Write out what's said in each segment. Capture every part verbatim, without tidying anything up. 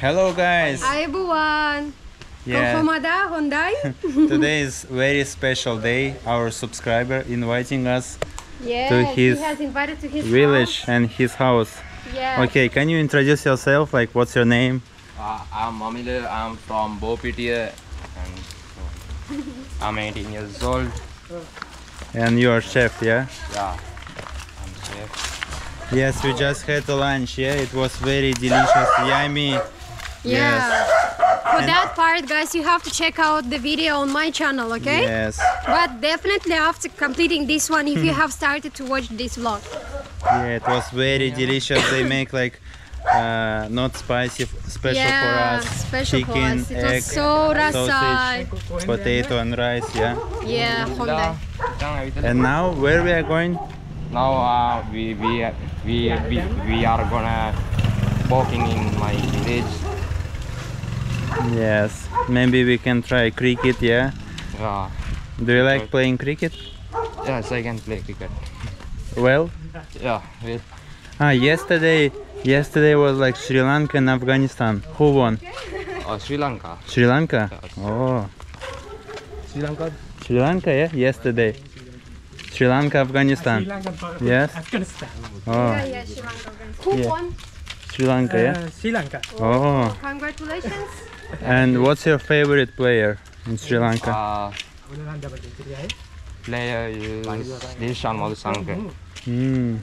Hello guys! Ayubowan! Yeah. Today is very special day. Our subscriber inviting us yes, to his, he has invited to his village house. and his house. Yes. Okay, can you introduce yourself? Like, what's your name? Uh, I'm Amile. I'm from Bopitiya, and I'm eighteen years old. And you are chef, yeah? Yeah, I'm chef. Yes, we just had the lunch. Yeah, it was very delicious, yummy. Yeah. Yes. For and that part, guys, you have to check out the video on my channel, okay? Yes. But definitely after completing this one, if you have started to watch this vlog. Yeah, it was very yeah. delicious. They make like uh, not spicy, special yeah, for us. Special Chicken, for us. It egg, was so sausage, rasai. potato and rice, yeah? Yeah, Honda. And now, where we are going? Now uh, we, we, we, we, we are gonna walking in my village. Yes, maybe we can try cricket, yeah? Yeah. Do you like playing cricket? Yes, I can play cricket. Well? Yeah, well. Ah, yesterday, yesterday was like Sri Lanka and Afghanistan. Who won? Oh, Sri Lanka. Sri Lanka? Oh. Sri Lanka? Sri Lanka, yeah, yesterday. Sri Lanka, Afghanistan. Sri Lanka, yes? Afghanistan. Oh. Yeah, yeah, Sri Lanka, Afghanistan. Who yeah. won? Sri Lanka, yeah? Uh, Sri Lanka. Oh. oh. Congratulations. And what's your favorite player in Sri Lanka? Uh, player is Shamod Sanga. Mm.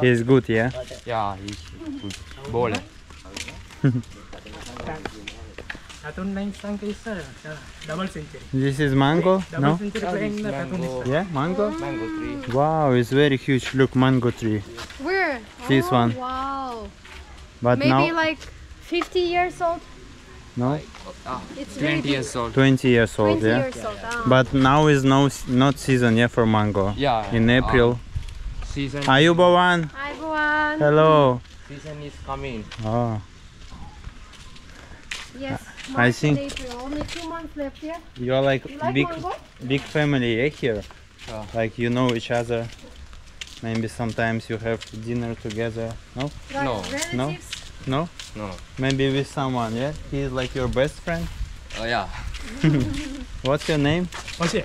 He's good, yeah? Yeah, he's good. Bowler. This is mango? No? Mango. Yeah, mango? Mango tree. Wow, it's very huge. Look, mango tree. Where? This oh, one. Wow. But Maybe now, like fifty years old? No, it's twenty years old. Twenty years old, twenty yeah. Years old, ah. But now is no not season, yeah, for mango. Yeah. In April. Uh, season. Ayubowan. Ayubowan. Hello. Season is coming. Oh. Yes. I think. April. Only two months left here. Yeah? You're like, you like big, mango? big family yeah, here. Oh. Like you know each other. Maybe sometimes you have dinner together. No. Right. No. Relatives? No. No? No. Maybe with someone, yeah? He is like your best friend? Oh, yeah. What's your name? What's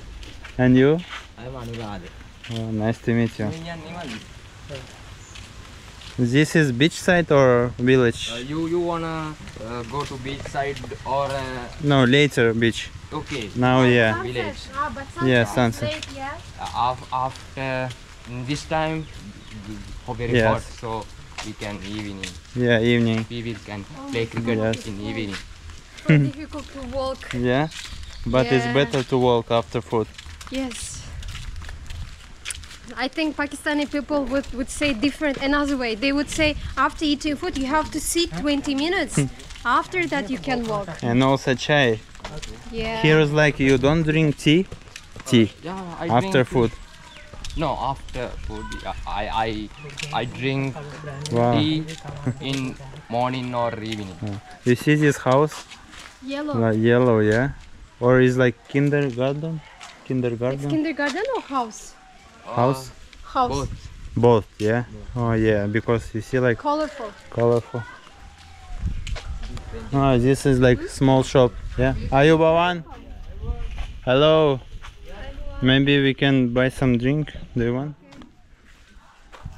And you? I'm Anurad. Oh, nice to meet you. This is beachside or village? Uh, you you wanna uh, go to beachside or... Uh... No, later beach. Okay. Now, yeah. Sunset. Village. Ah, but sunset. Yeah, sunset. Late, yeah? Uh, after this time, very yes. hot, so... We can evening. Yeah, evening. We can play cricket yes. in evening. It's so difficult to walk. Yeah, but yeah. it's better to walk after food. Yes. I think Pakistani people would, would say different another way. They would say after eating food you have to sit twenty minutes. After that you can walk. And also chai. Yeah. Here is like you don't drink tea. Tea. Uh, yeah, I after food. No, after food, I I, I drink wow. tea in morning or evening. You see this house? Yellow. Like yellow, yeah? Or is like kindergarten? Kindergarten? It's kindergarten or house? Uh, house? House. Both. Both, yeah? Oh yeah, because you see like... Colorful. Colorful. Oh, this is like small shop, yeah? Ayubowan? Hello. Maybe we can buy some drink. Do you want?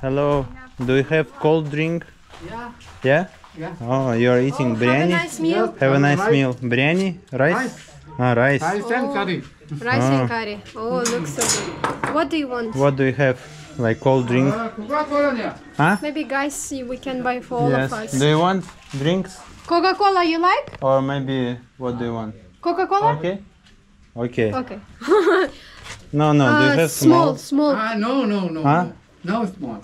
Hello. Do you have cold drink? Yeah. Yeah? Yeah. Oh, you are eating oh, biryani? Have a nice meal. Yes. Have a nice rice. meal. Biryani? Rice? Rice. Ah, rice. Rice and oh. curry. Rice oh. and curry. Oh, looks so good. What do you want? What do you have? Like cold drink? Uh, Coca-Cola. Huh? Maybe guys, we can buy for all yes. of us. Do you want drinks? Coca-Cola you like? Or maybe, what do you want? Coca-Cola? Okay. Okay. Okay. No, no, uh, do you have small? Small, small. Ah, no, no, no, huh? no, no small.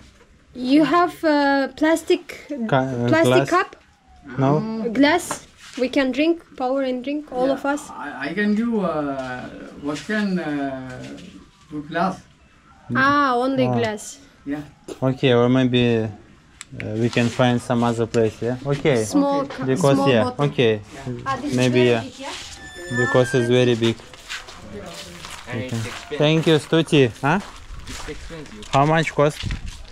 You have uh, plastic, Ca uh, plastic glass? cup? No. Glass? We can drink, power and drink, all yeah, of us? I, I can do uh, what can uh, do glass. Ah, only oh. glass. Yeah. Okay, or maybe uh, we can find some other place, yeah? Okay. Small okay. Because, small yeah, bottle. okay. Yeah. Maybe, yeah. Big, yeah. Because it's very big. Okay. Thank you, Stuti. Huh? How much cost?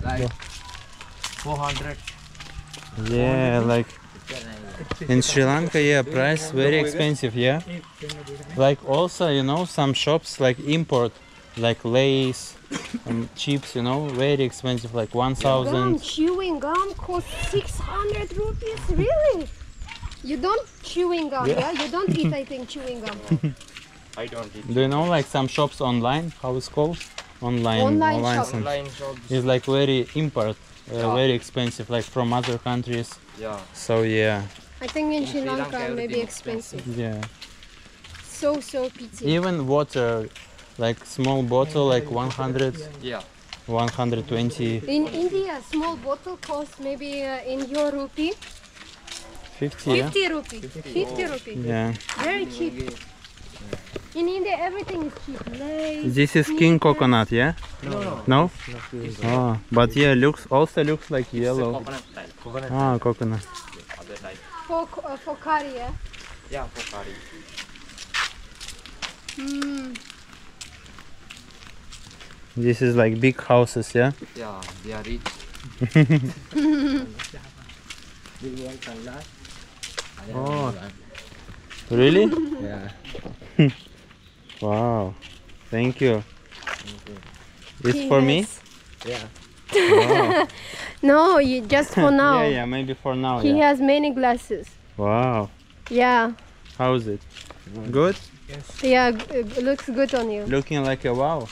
Like four hundred. Yeah, like In Sri Lanka, yeah, price very expensive, yeah. Like also, you know, some shops like import, like Lay's and chips, you know, very expensive, like one thousand. Gum, chewing gum costs six hundred rupees, really? You don't chewing gum, yeah? yeah? You don't eat, I think, chewing gum. I don't eat. Do you know like some shops online, how it's called? Online, online, online, shop. online shops. It's like very import, uh, yeah. very expensive, like from other countries. Yeah. So yeah. I think in, in Sri Lanka, Lanka may be expensive. expensive. Yeah. So, so pity. Even water, like small bottle, like one hundred. Yeah. one hundred twenty. In India, small bottle costs maybe uh, in your rupee. fifty, yeah? fifty rupees. fifty rupees. Yeah. Very cheap. In India, everything is cheap. Like this is king coconut, yeah? No. No? no? no? Oh, but yeah, looks also looks like yellow. Coconut type. Coconut type. Ah, coconut. Other type. For, uh, for curry, yeah? Yeah, for curry. Mm. This is like big houses, yeah? Yeah, they are rich. Oh, really? Yeah. Wow. Thank you. It's yes. for me? Yeah. Wow. No, you just for now. Yeah, yeah, maybe for now. He yeah. has many glasses. Wow. Yeah. How is it? Good? Yes. Yeah, it looks good on you. Looking like a wow.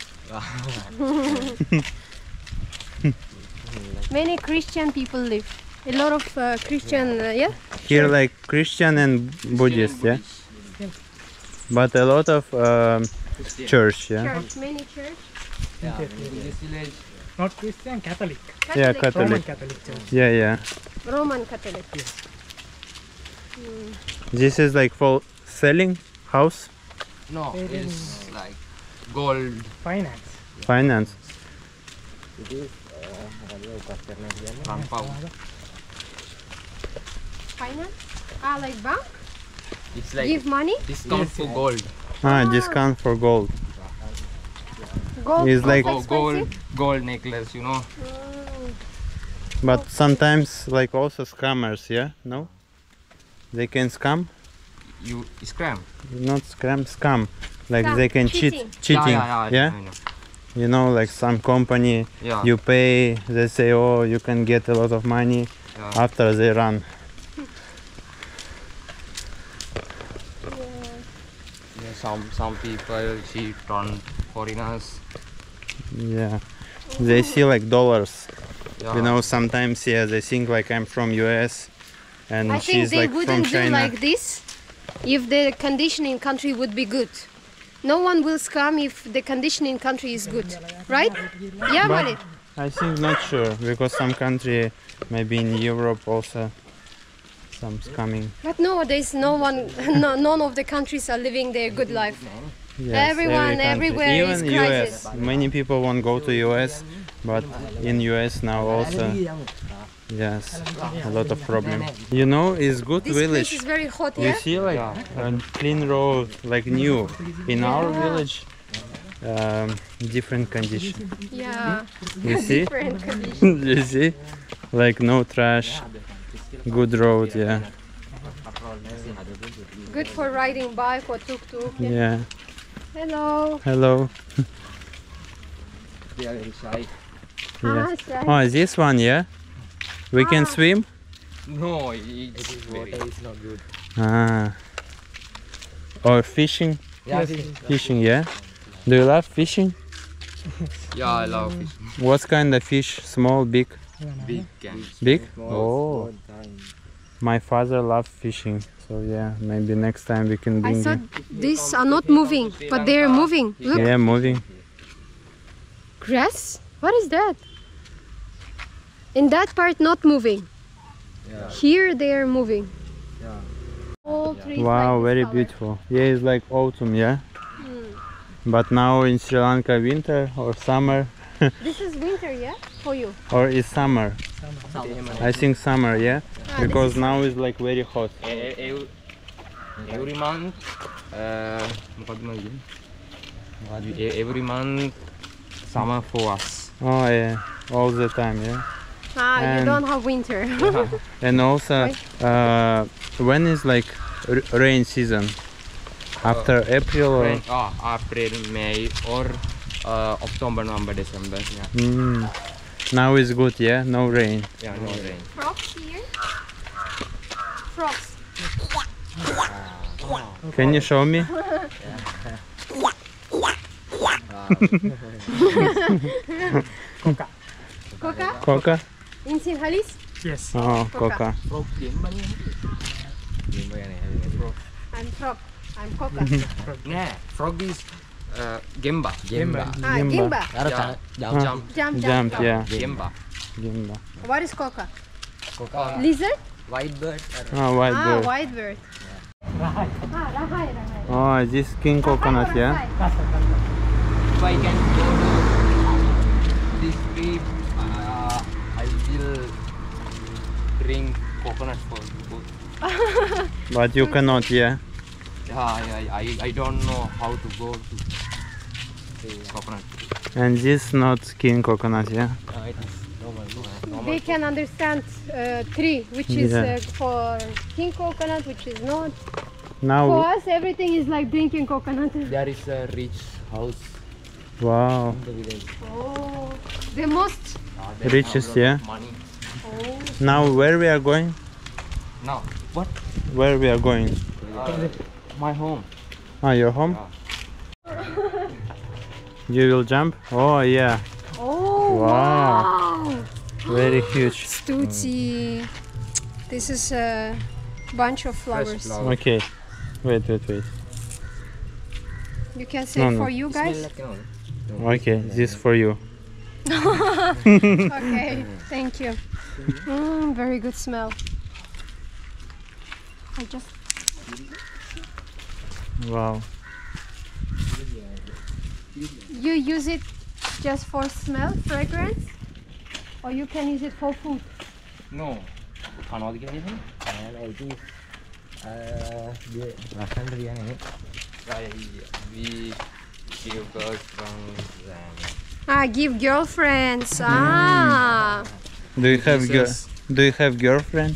Many Christian people live. A lot of uh, Christian, uh, yeah? Here like Christian and Buddhist, yeah? But a lot of um, church, yeah? Church, many church. Yeah, many. Not Christian, Catholic. Catholic. Yeah, Catholic. Roman Catholic church. Yeah, yeah. Roman Catholic. Yes. Mm. This is like for selling house? No, it's like gold. Finance. Finance. It is compound. Finance? Ah, like bank? It's like give money? Discount yes. for gold. Ah, ah, discount for gold. Gold is like gold, gold, gold necklace, you know. Mm. But okay. sometimes, like also scammers, yeah, no? They can scam. You scam? Not scam, scam. Like scam. They can cheating. cheat, cheating, yeah. yeah, yeah, yeah? I know. You know, like some company, yeah. you pay, they say, oh, you can get a lot of money. Yeah. After they run. Some some people cheat on foreigners. Yeah, they see like dollars. Yeah. You know, sometimes yeah, they think like I'm from U S and I she's like from China. I think they wouldn't do like this if the condition in country would be good. No one will scam if the condition in country is good, right? Yeah, but I think not sure because some country, maybe in Europe also. Some scamming. But nowadays, no one, no, none of the countries are living their good life. Yes, Everyone, every everywhere Even is crisis. U S. Many people won't go to U S, but in U S now also, yes, a lot of problem. You know, it's good this village. This is very hot here. You see, like a clean road, like new. In yeah. our village, um, different condition. Yeah. You see? You see? Like no trash. Good road, yeah. Good for riding bike or tuk-tuk. Yeah. yeah. Hello. Hello. They are inside. Yes. Ah, oh, this one, yeah? We ah. can swim? No, it's water is not good. Ah. Or fishing? Yeah, fishing. Fishing, yeah? Do you love fishing? Yeah, I love fishing. What kind of fish? Small, big? Big? Big? Oh, my father loved fishing, so yeah, maybe next time we can bring I thought you. These are not moving, but they are moving, look. Yeah, moving. Grass? What is that? In that part not moving. Yeah. Here they are moving. Yeah. All trees wow, like very color. beautiful. Yeah, it's like autumn, yeah? Mm. But now in Sri Lanka winter or summer. This is winter, yeah? For you? Or is summer? Summer. I think summer, yeah? Ah, because now it's like very hot. Every, every month, uh, every month, summer for us. Oh yeah, all the time, yeah? Ah, and you don't have winter. Yeah. And also, uh, when is like r rain season? After uh, April or? Rain, oh, April, May or uh, October, November, December. Yeah. Mm. Now it's good, yeah? No rain. Yeah, no rain. Frogs here? Frogs. Can you show me? Coca. Coca? Coca? In Sinhalese? Yes. Oh, Coca. Frog. I'm frog. I'm Coca. Yeah, frog is uh, Gemba. Gemba. Ah, Gemba. Gemba. Jump. Jump. Jump. Jump. Yeah. Gemba. Gemba. What is Coca? Coca. Lizard? White bird. Oh, white bird. Ah, white bird. Rahai. Ah, Rahai, Rahai. Oh, this king coconut, Rahai, yeah? If I can go to this tree, uh, I will bring coconut for you. But you cannot, yeah? Yeah, I, I, I don't know how to go to the coconut tree. And this not king coconut, yeah? Uh, it is normal, normal. They can understand uh, tree, which is yeah. uh, for king coconut, which is not. Now for us, everything is like drinking coconut. There is a rich house. Wow. In the village. Oh, the most uh, the richest, yeah. Money. Oh. Now where we are going? Now what? Where we are going? Uh, my home. Ah, your home? Yeah. You will jump? Oh yeah. Oh wow. wow. Very huge. Stuti. Mm. This is a bunch of flowers. Flower. Okay. Wait, wait, wait. You can say no, no. for you guys. Okay, this is for you. Okay, thank you. Mm, very good smell. I just. Wow. You use it just for smell, fragrance, or you can use it for food? No. Another reason? I think Russian biryani. We give girlfriends. Ah, give girlfriends. Ah. Mm. Do you have girl? Do you have girlfriend?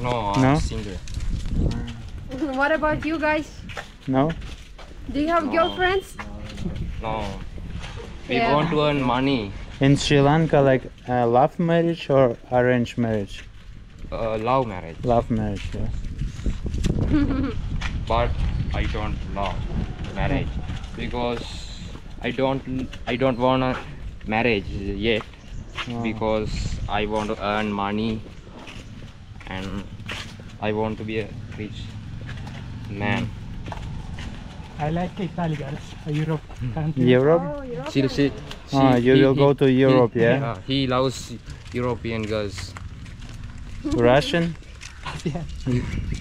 No, I'm no? single. What about you guys? No. Do you have no. girlfriends? No. no. We yeah. want to earn money. In Sri Lanka, like uh, love marriage or arranged marriage? Uh, love marriage. Love marriage. Yeah. But I don't love marriage because I don't I don't want a marriage yet no. because I want to earn money and I want to be a rich man. I like Italy, guys. Europe country. Europe? Oh, Europe. She, she, she, ah, you he, will he, go to Europe, he, yeah? yeah? He loves European girls. Russian? Yeah.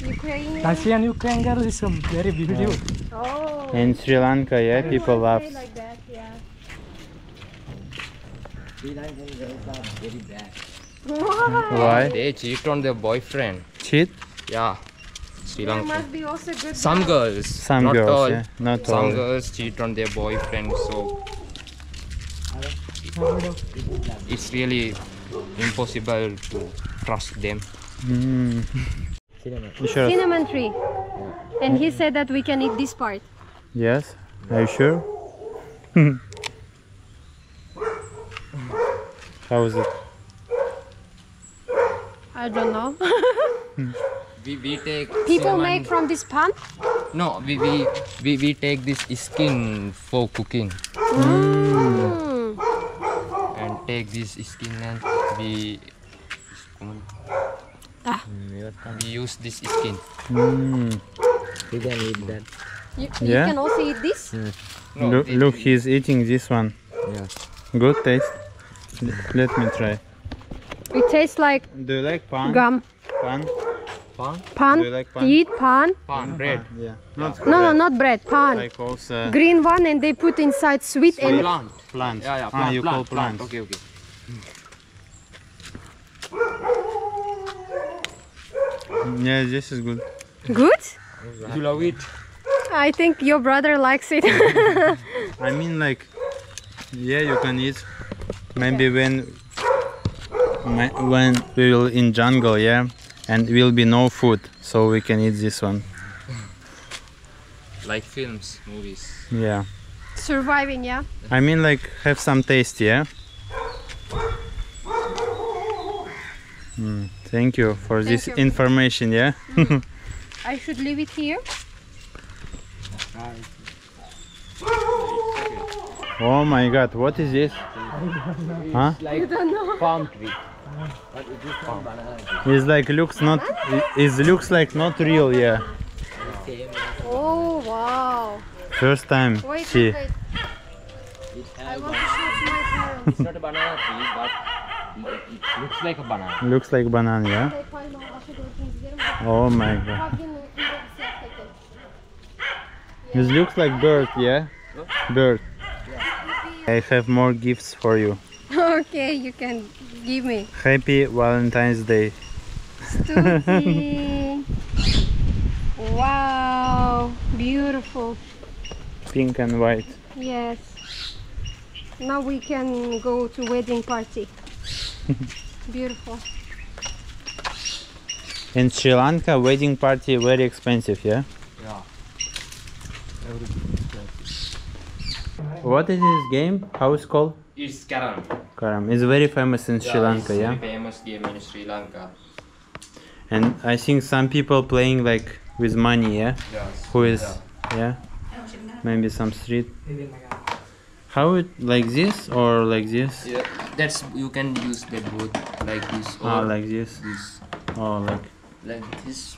Ukrainian. Russian Ukrainian girl is very beautiful. Yeah. Oh. In Sri Lanka, yeah, I people love. Like that, yeah. Sri Lankan girls are very bad. Why? Why? They cheat on their boyfriend. Cheat? Yeah. Sri Lanka. There must be also good Some girls. Some not girls. All, yeah. Not all. Some girls cheat on their boyfriend, so it's really impossible to trust them. Mm. Cinnamon. Sure. Cinnamon tree. And he said that we can eat this part. Yes. Are you sure? How is it? I don't know. we, we take People cinnamon. Make from this pan? No, we, we, we, we take this skin for cooking. Mm. Mm. And take this skin and we... Ah. We use this skin. Mm. You can eat that. You, you yeah? can also eat this? Yeah. No, look, it, look, he's eating this one. Yeah. Good taste. Let me try. It tastes like. Do you like pan? Gum. Pan. Pan. Pan. Do you like pan? Eat pan. Pan bread. Pan. Yeah. Not no, bread. no, not bread. Pan. Like also green one, and they put inside sweet, sweet. and plant. Plant. Yeah, yeah. Plant. Ah, you plant. call plant. plant. Okay, okay. Yeah, this is good. Good? You love it? I think your brother likes it. I mean, like, yeah, you can eat. Maybe yeah. when when we will in jungle, yeah, and will be no food, so we can eat this one. Like films, movies. Yeah. Surviving, yeah. I mean, like have some taste, yeah. Mm, thank you for thank this you. information, yeah. Mm. I should leave it here. Oh my God! What is this? It's huh? Like you don't know. Palm tree. But it is palm. It's like looks not. It looks like not real, yeah. Oh wow! First time. Wait, see. Wait. I want to shoot my phone. It's not a banana tree, but it looks like a banana. Looks like banana, yeah. Oh my God! It looks like bird, yeah. Bird. I have more gifts for you. Okay, you can give me. Happy Valentine's Day. Stupi. Wow, beautiful. Pink and white. Yes. Now we can go to wedding party. Beautiful. In Sri Lanka, wedding party very expensive, yeah? Yeah. Everything. What is this game? How is it called? It's Carrom. Carrom. It's very famous in yeah, Sri Lanka, it's yeah? It's a very famous game in Sri Lanka. And I think some people playing like with money, yeah? Yes. Who is, yeah? yeah? Maybe some street. How it, like this or like this? Yeah, that's, you can use the both, like this or oh, like this. this. Oh, like. Like this.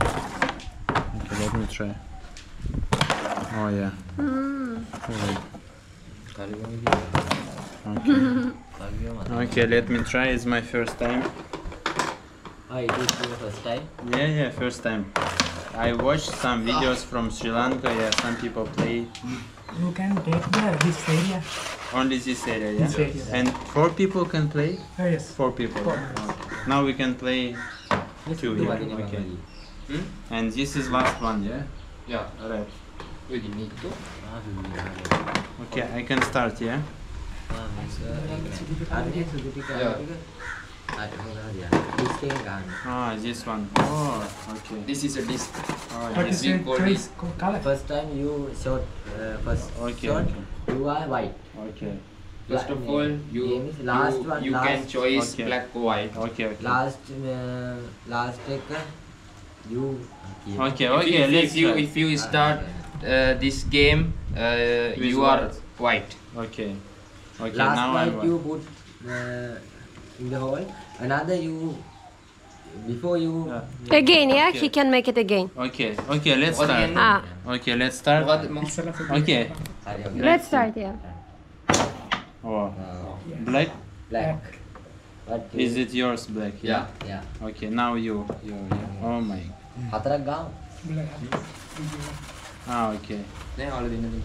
Okay, let me try. Oh yeah. Mm. Okay. Okay, let me try. It's my first time. Oh, it is your first time? Yeah, yeah, first time. I watched some videos from Sri Lanka. Yeah, some people play. You can take the this area. Only this area, yeah. This area. And four people can play. Oh, yes. Four people. Four. Okay. Now we can play two. Yeah. Okay. Hmm? And this is last one, yeah. Yeah. Alright. Okay, I can start, yeah? Ah, this one. Oh, okay. This is a disc. Oh, yeah. This is called disc. First time you shot, uh, first okay, shot, okay. you are white. Okay. First of all, you, last you, one, you last can choose okay. black or white. Okay, okay. Last, uh, last taker, you... Okay, okay, okay. Let's if you, if you start... Uh, this game, uh, you are white. Okay. Okay. Last now white I'm you put uh, in the hole. Another you before you yeah. again. Yeah, okay. He can make it again. Okay. Okay. Let's what start. Ah. Okay. Let's start. Okay. Let's start. Yeah. Oh. Black. Black. What is it yours? Black. Yeah. Yeah. yeah. Okay. Now you. you yeah. Oh my. Hatragam. Ah, okay. Then already nothing.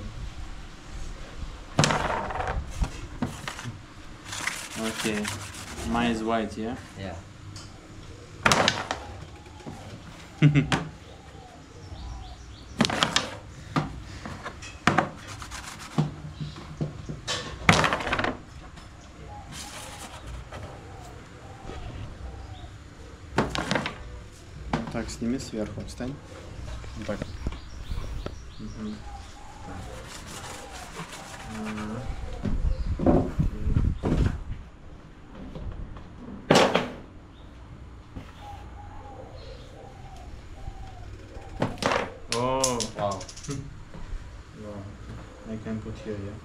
Okay. Mine is white, yeah? Yeah. Так, сними сверху, встань. Вот так. Mm-hmm. Oh wow. Wow. I can put here, yeah.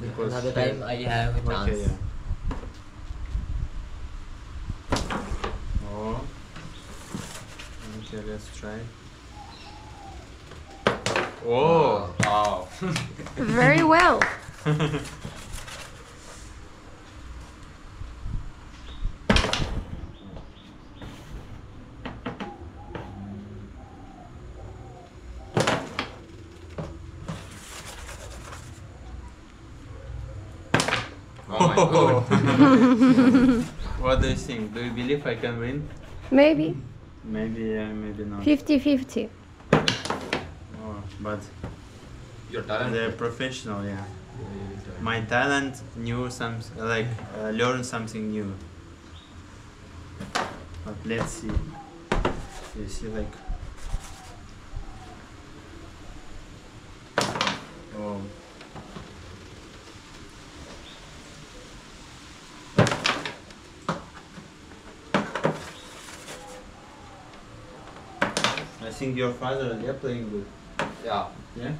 Because another time I have a chance. Okay, yeah. Oh. Okay, let's try. Oh, wow. Very well. Oh my God. What do you think? Do you believe I can win? Maybe. Maybe, yeah, maybe not. fifty fifty. But you're talented. They're professional, yeah. my talent, knew some, like uh, learn something new. But let's see. You see, like, oh. I think your father, they're playing good. Yeah. Yeah?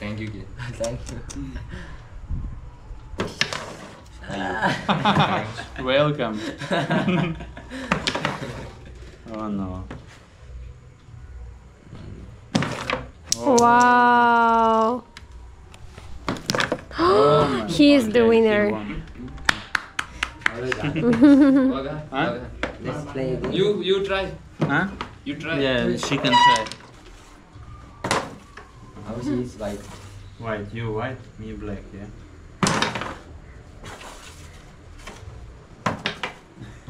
Thank you, kid. Thank you. Thank you. Welcome. Oh no. Oh. Wow. Oh, he is the winner. Huh? Let's play again. You you try. Huh? You try. Yeah, she can try. How she is white? White, you white, me black, yeah.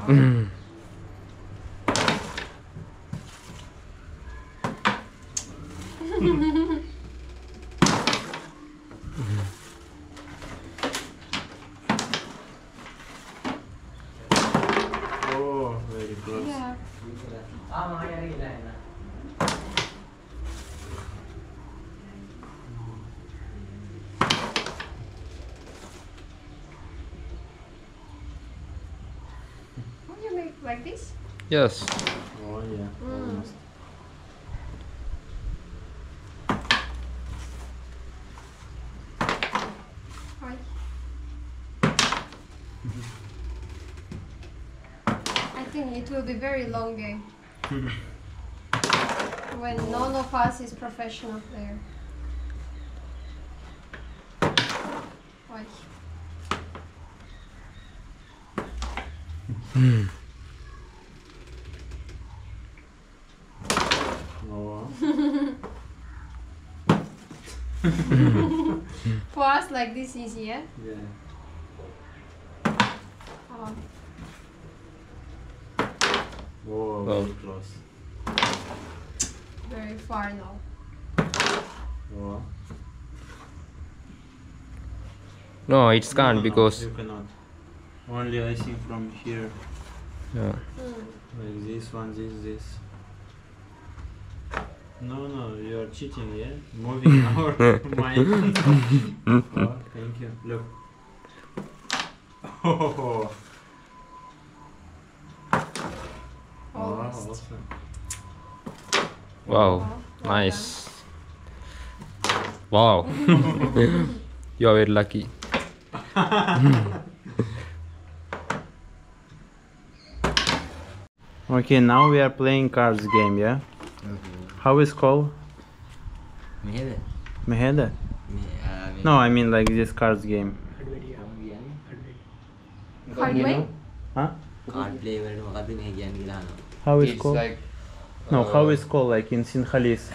Mm. Like this? Yes. Oh yeah. Mm. Hi. I think it will be very long game when none of us is professional player. Hi. Mm. For us, like this easy, yeah? Yeah. Oh. Whoa, very close. Very far now. Whoa. No, it can't no, no, because... You cannot. Only I see from here. Yeah. Mm. Like this one, this, this. No, no, you're cheating, yeah? Moving our mind. Oh, thank you. Look. Oh. Almost. Wow, awesome. Wow, wow. Nice. Wow. You are very lucky. Okay, now we are playing cards game, yeah? How is called? Meheda. Meheda? No, I mean like this cards game. Card game? Huh? Card play. How is called? Like, no, uh, how is called like in Sinhalese?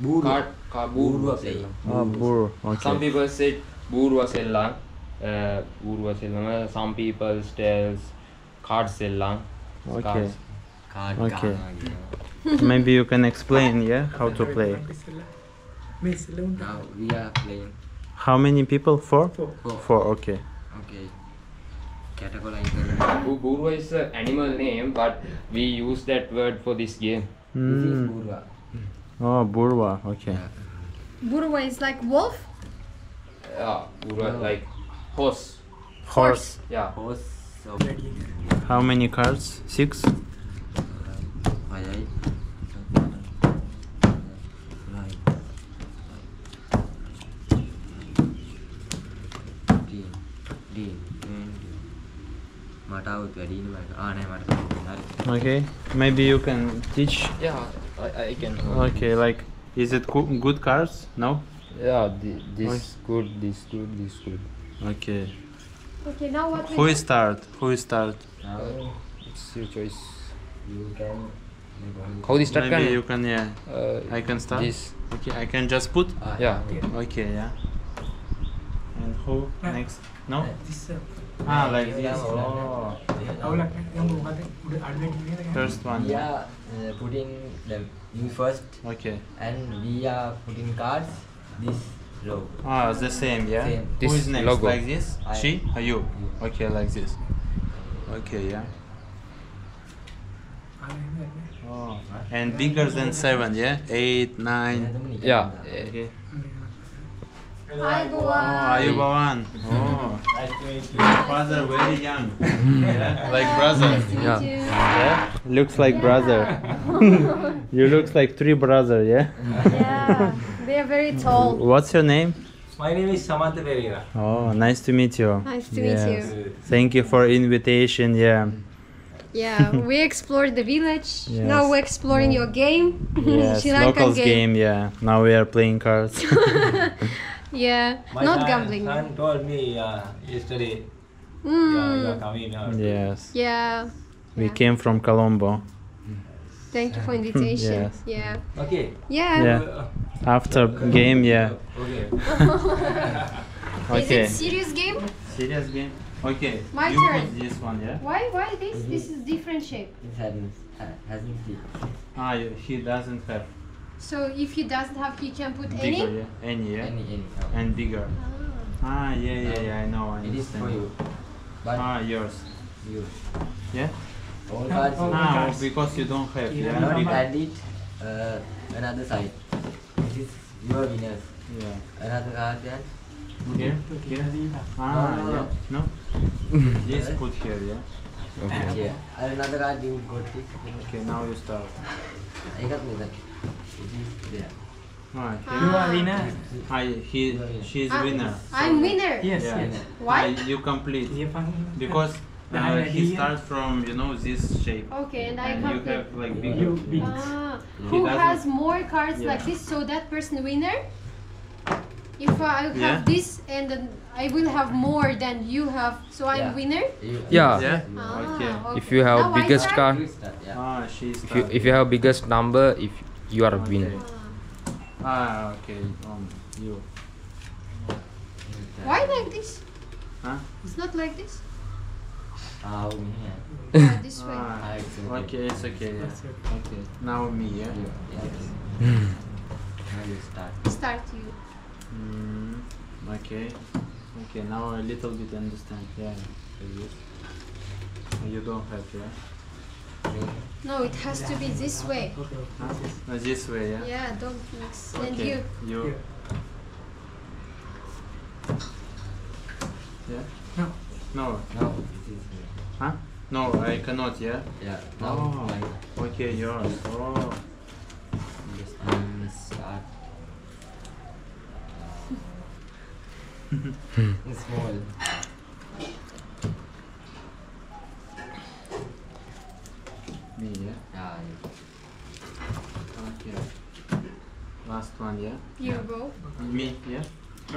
Buruwa. Buruwa play. Ah, Buruwa. Okay. Some people say Buruwa sellang. Uh, Buruwa sellang. Some people tells card sellang. Okay. Card. Okay. Maybe you can explain, yeah, how to play. Now we are playing. How many people? Four? Four. Four, Four okay. Okay. Buruwa is an animal name, but we use that word for this game. Mm. This is Buruwa. Oh, Buruwa, okay. Buruwa is like wolf? Yeah, Buruwa, like horse. Horse? Yeah, horse. How many cards? Six? Okay, maybe you can teach. Yeah, I, I can. Okay, like, is it good cards? No? Yeah, the, this oh. good, this good, this good. Okay. Okay, now what? Who is start? Who is start? Uh, it's your choice. You can. How this start? Maybe can you can, yeah. Uh, I can start. This. Okay, I can just put. Ah, yeah. Okay. Okay, yeah. And who ah. next? No? Uh, this, uh, ah, like this. Oh. First one. We are uh, putting the you first. Okay. And we are putting cards. This logo. Ah, it's the same, yeah? Same. Who is next? Logo. Like this? I she or you? you? Okay, like this. Okay, yeah. Oh. And bigger than seven, yeah? Eight, nine. Yeah. Okay. Hi, Ayubowan. Oh, nice to meet you. Father, very young. Yeah. Like brother. Nice to meet yeah. You. Yeah. Looks like yeah. brother. You looks like three brother, yeah? Yeah. They are very tall. What's your name? My name is Samantha Berina. Oh, nice to meet you. Nice to yes. meet you. Thank you for invitation, yeah. Yeah, we explored the village. Yes. Now we're exploring yeah. your game. Yes, Sri Lankan locals game. game, yeah. Now we are playing cards. Yeah, my not gambling. My son told me uh, yesterday mm. yeah, you are coming out. Yes. Yeah. We yeah. came from Colombo. Thank you for invitation. Yes. Yeah. Okay. Yeah. yeah. After game, yeah. Okay. Okay. Is it serious game? Serious game. Okay. My you turn. This one, yeah. Why? Why this? Mm-hmm. This is different shape. It hasn't. Hasn't he? Ah, he doesn't have. So if he doesn't have, he can put bigger, any? Yeah. Any, yeah? Any, any. Oh. And bigger. Ah, ah yeah, yeah, yeah, I know, I understand. It is for you. But ah, yours. Yours. Yeah? All cards. Ah, oh, because you don't have. You yeah. not add it uh, another side. It is your winners. Yeah. Another card then. Here? Here? Ah, no, no, no. no? Yes, put here, yeah? Okay. Yeah. Another card you got it. Okay, now you start. I got me that. Yeah. Ah, ah. You are winner. I, he, she is I'm, winner. I'm winner. Yes. Yeah. yes. Why? I, you complete. Because uh, he starts from you know this shape. Okay, and I and complete. You have like bigger. Ah, who has more cards yeah. like this? So that person winner. If I have yeah. this and then I will have more than you have, so I'm yeah. winner. Yeah. yeah. Ah, okay. okay. If you have now biggest card, yeah. ah, she if you if you have biggest number, if you are a okay. winner. Ah, okay. Um, you. Why like this? Huh? It's not like this. Ah, um, yeah. yeah. This way. Ah, it's okay. okay, it's okay. Yeah. It's okay. okay. Now me, yeah. yeah. Yes. Now you start. Start you. Mm, okay. Okay. Now a little bit understand. Yeah. You don't have yeah. No, it has to be this way. Huh? No, this way, yeah? Yeah, don't mix. Okay. And you. You. Yeah? No. No. No. Huh? No, I cannot, yeah? Yeah. No. Oh. Okay, yours. Oh. It's small. Me, yeah? Yeah, yeah. Okay. Last one, yeah? You yeah. go. Me, yeah? yeah.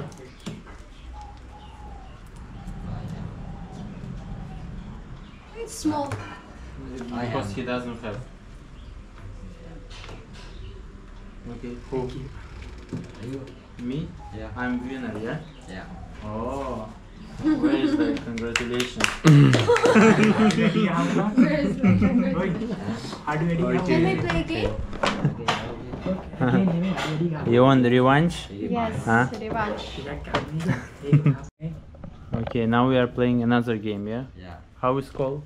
It's small. Because he doesn't have. Okay, who? Are you? Me? Yeah. I'm winner, yeah? Yeah. Oh. Where is the congratulations? Where is the congratulations? Can we play again? You want the revenge? Yes, huh? Revenge. Okay, now we are playing another game, yeah? Yeah. How is it called?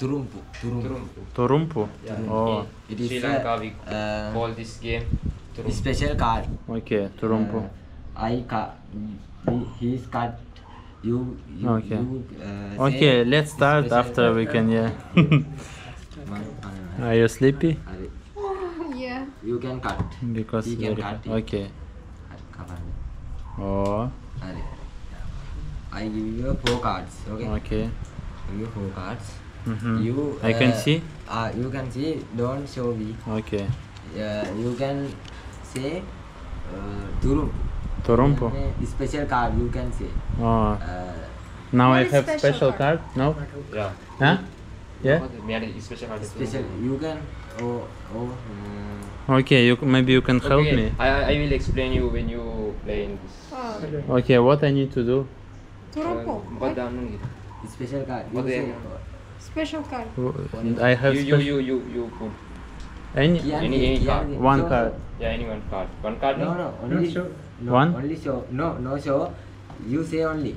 Thurumpu. Thurumpu. Thurumpu? Yeah. Oh. It is Sri Lanka, we uh, call this game Thurumpu. Special card. Okay, Thurumpu. Uh, I cut. He's cut. You. you okay. You, uh, okay. Let's start after we can. Yeah. Are you sleepy? Oh, yeah. You can cut. Because. You can cut. Okay. Oh. I give you four cards. Okay. Okay. Give you four cards. Mm-hmm. You. Uh, I can see. Ah, uh, you can see. Don't show me. Okay. Yeah, uh, you can say. Uh, Thurumpu. Thurumpu. Special card, you can say. Oh. Uh, now I have special, special card. card. No. Yeah. Huh? Yeah. Special card. Special. You can. Oh. oh uh, okay. You maybe you can help okay. me. I I will explain you when you playing this. Oh. Okay, what I need to do? Thurumpu. What do you need? Special card. What do you need? Special card. I have you, you, you, you, you put. Any, any, any card. One show. Card. Yeah, any one card. One card? No, no, only show. No, one? Only show. No, no show. You say only.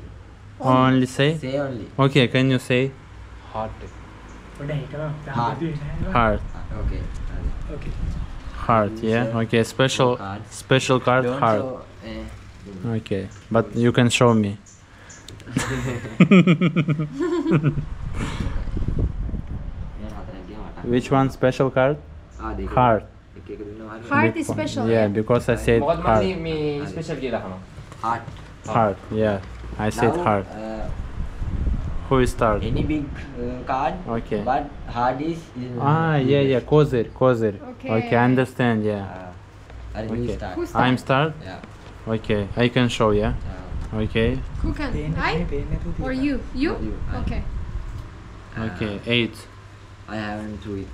Only, only say? Say only. Okay, can you say? Heart. Heart. Heart. Okay. Okay. Heart, yeah. Okay, special card. Special card, don't heart. Show, eh. Okay, but you can show me. Which one special card? Heart. Heart is special. Yeah, because I said heart. Heart. Heart. Yeah, I said now, heart. Uh, Who is start? Any big uh, card. Okay. But hard is. Uh, ah, yeah, yeah. Kozer, Kozer. Okay. Okay, I understand. Yeah. Uh, okay. Start? Who start? I'm start. Yeah. Okay, I can show. Yeah. Uh, okay. Who can? I or you? You? you. Okay. Uh, okay. Eight. I haven't to eat.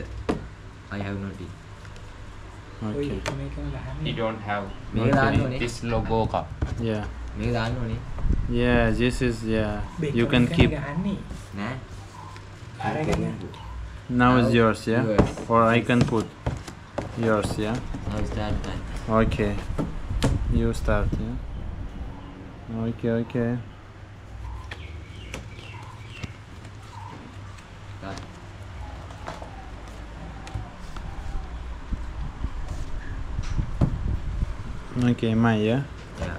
I have not eat. Okay. You don't have. Okay. This logo ka. Yeah. Yeah, this is, yeah, you can keep. Now is yours, yeah? Or I can put yours, yeah? Okay, you start, yeah? Okay, okay. Okay, mine, yeah? Yeah.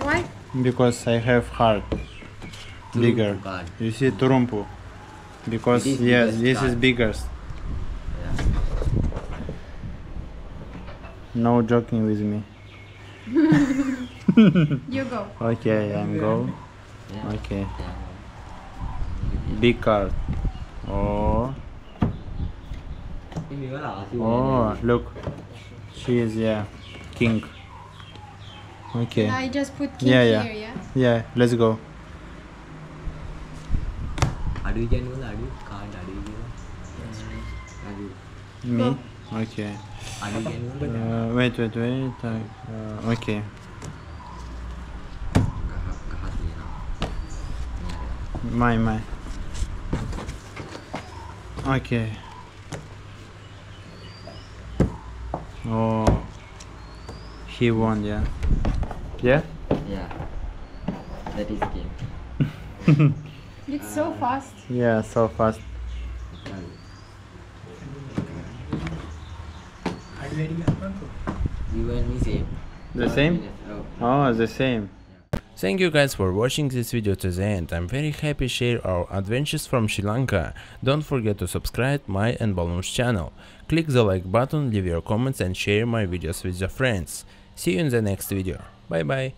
Why? Because I have heart bigger. Card. You see Thurumpu. Because this yes, this card. Is biggest. Yeah. No joking with me. You go. Okay, I'm go. Yeah. Okay. Yeah. Big card. Oh. Oh, look. She is yeah, king. Okay. I just put king yeah, yeah. here, yeah? Yeah, let's go. Me? Okay. Uh, wait, wait, wait. Uh, okay. My, my. Okay. Oh. He won, yeah. Yeah? Yeah. That is game. It's so fast. Yeah, so fast. You and me same. The same? Oh, the same. Thank you guys for watching this video to the end. I'm very happy to share our adventures from Sri Lanka. Don't forget to subscribe my and Balloon's channel. Click the like button, leave your comments and share my videos with your friends. See you in the next video. Bye bye.